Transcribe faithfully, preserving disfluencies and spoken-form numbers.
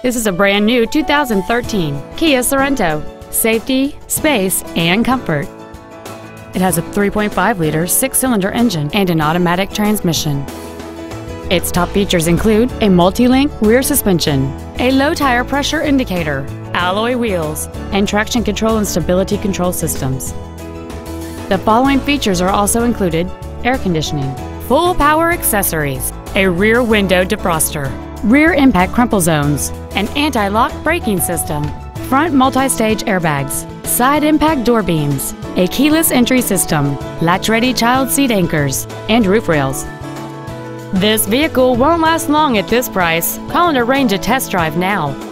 This is a brand new two thousand thirteen Kia Sorento. Safety, space, and comfort. It has a three point five liter six-cylinder engine and an automatic transmission. Its top features include a multi-link rear suspension, a low tire pressure indicator, alloy wheels, and traction control and stability control systems. The following features are also included: air conditioning, full power accessories, a rear window defroster, rear impact crumple zones, an anti-lock braking system, front multi-stage airbags, side impact door beams, a keyless entry system, latch-ready child seat anchors, and roof rails. This vehicle won't last long at this price. Call and arrange a test drive now.